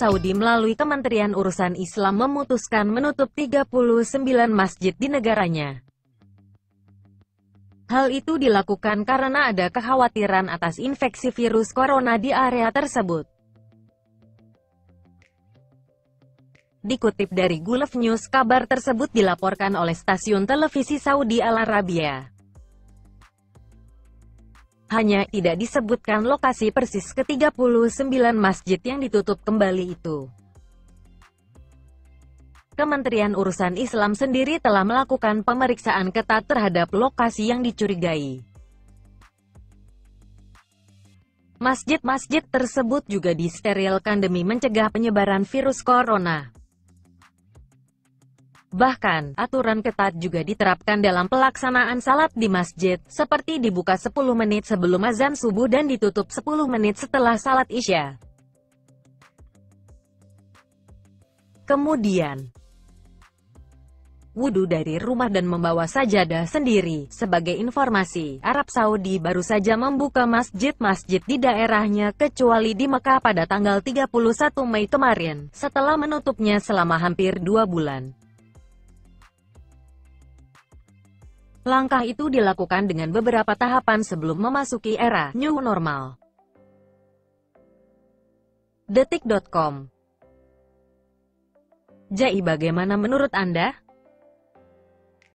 Saudi melalui Kementerian Urusan Islam memutuskan menutup 39 masjid di negaranya. Hal itu dilakukan karena ada kekhawatiran atas infeksi virus corona di area tersebut. Dikutip dari Gulf News, kabar tersebut dilaporkan oleh stasiun televisi Saudi Al Arabiya. Hanya tidak disebutkan lokasi persis ke-39 masjid yang ditutup kembali itu. Kementerian Urusan Islam sendiri telah melakukan pemeriksaan ketat terhadap lokasi yang dicurigai. Masjid-masjid tersebut juga disterilkan demi mencegah penyebaran virus corona. Bahkan, aturan ketat juga diterapkan dalam pelaksanaan salat di masjid, seperti dibuka 10 menit sebelum azan subuh dan ditutup 10 menit setelah salat isya. Kemudian, wudu dari rumah dan membawa sajadah sendiri. Sebagai informasi, Arab Saudi baru saja membuka masjid-masjid di daerahnya kecuali di Mekah pada tanggal 31 Mei kemarin, setelah menutupnya selama hampir 2 bulan. Langkah itu dilakukan dengan beberapa tahapan sebelum memasuki era new normal. Detik.com. Jadi bagaimana menurut Anda?